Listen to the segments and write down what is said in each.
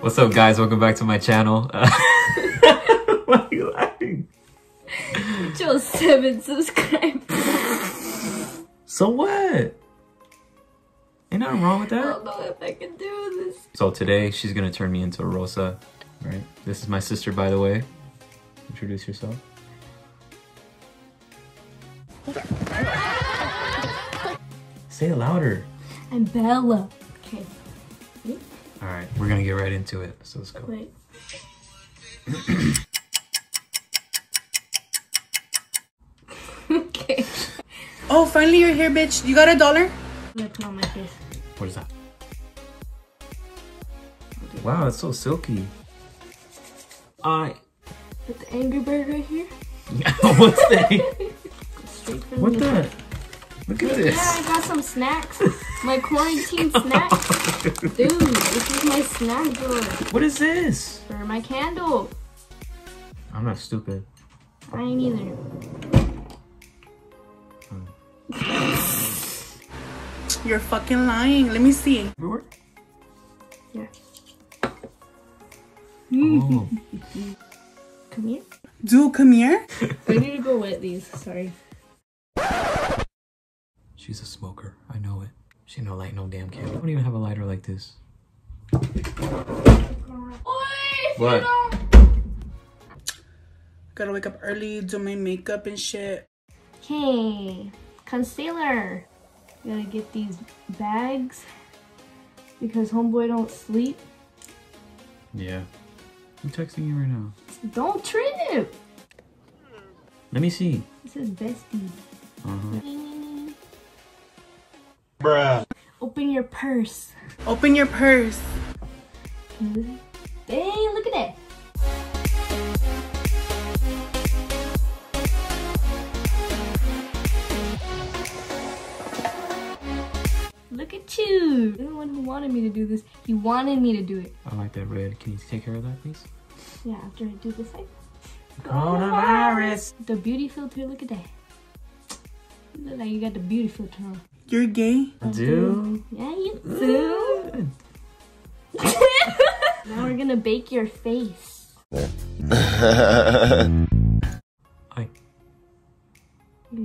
What's up, guys? Welcome back to my channel. Why are you laughing? Just 7 subscribers. So what? Ain't nothing wrong with that. I don't know if I can do this. So today, she's gonna turn me into Rosa, right? This is my sister, by the way. Introduce yourself. Say it louder. I'm Bella. Okay. All right, we're gonna get right into it, so let's go. Wait. Okay. Oh, finally you're here, bitch. You got $1? Look, not my face. What is that? Wow, it's so silky. Is the Angry Bird right here? What's that? What the? Look at this. Yeah, I got some snacks. My quarantine snacks. Dude, this is my snack drawer. What is this? For my candle. I'm not stupid. I ain't either. You're fucking lying. Let me see. Yeah. Oh. Come here. Dude, come here. I need to go wet these. Sorry. She's a smoker. I know it. She no light, no damn candle. I don't even have a lighter like this. What? Gotta wake up early, do my makeup and shit. Hey, concealer. Gotta get these bags because homeboy don't sleep. Yeah. I'm texting you right now. Don't trip. Let me see. This is bestie. Bruh. Open your purse. Open your purse. Dang, look at that. Look at you. You're the one who wanted me to do this. He wanted me to do it. I like that red. Can you take care of that, please? Yeah, after I do this, like coronavirus. The beauty filter, look at that. You look like you got the beauty filter on. You're gay? I do. Yeah, you do. Now we're gonna bake your face. You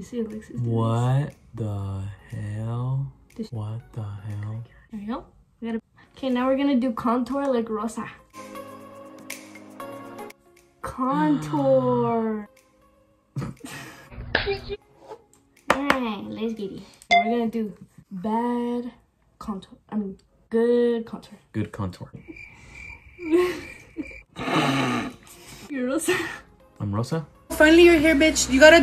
see Alexis? What the hell? What the hell? There you go. We gotta... Okay, now we're gonna do contour like Rosa. Contour. Alright, let's get it. We're gonna do bad contour. I mean, good contour. Good contour. You're Rosa. I'm Rosa. Finally, you're here, bitch. You got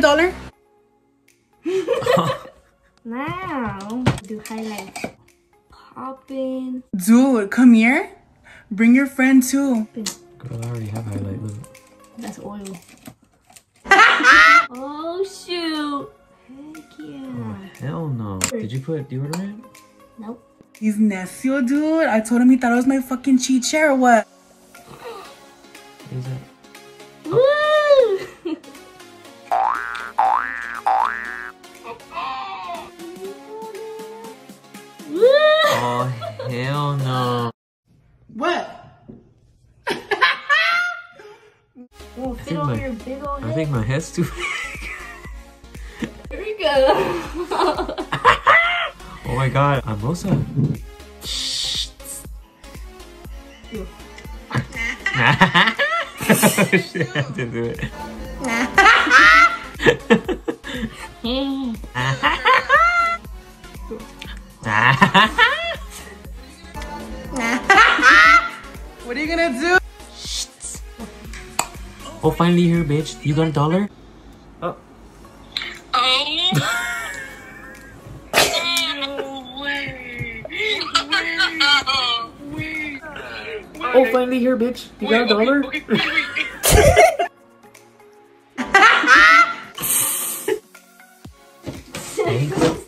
$1? Now, do highlights. Poppin'. Dude, come here. Bring your friend too. Girl, I already have highlight. Look. That's oil. Oh, shoot. Heck yeah. Oh, hell no. Did you put deodorant? Nope. He's nasty, dude. I told him he thought it was my fucking cheat chair or what? What is that? Oh. Woo! Woo! Oh, hell no. What? Well, fit over your big old head. I think my head's too big. Oh my god, I'm Rosa. Shit, I didn't do it. What are you gonna do? Oh, finally here, bitch. You got $1? Oh. Oh, finally here, bitch. You got $1?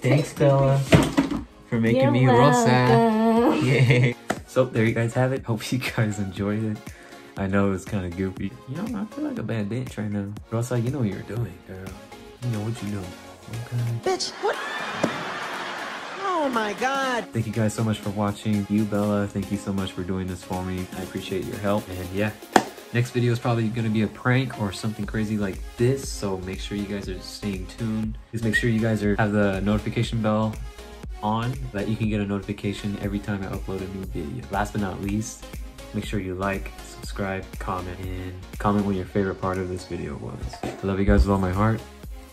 Thanks, Bella, for making me Rosa. Yay. So, there you guys have it. Hope you guys enjoyed it. I know it was kind of goofy. You know, I feel like a bad bitch right now. Rosa, you know what you're doing, girl. You know what you do. Okay. Bitch, what? No. Oh my God. Thank you guys so much for watching. You, Bella, thank you so much for doing this for me. I appreciate your help. And yeah, next video is probably gonna be a prank or something crazy like this. So make sure you guys are staying tuned. Please make sure you guys have the notification bell on so that you can get a notification every time I upload a new video. Last but not least, make sure you like, subscribe, comment, and comment what your favorite part of this video was. I love you guys with all my heart,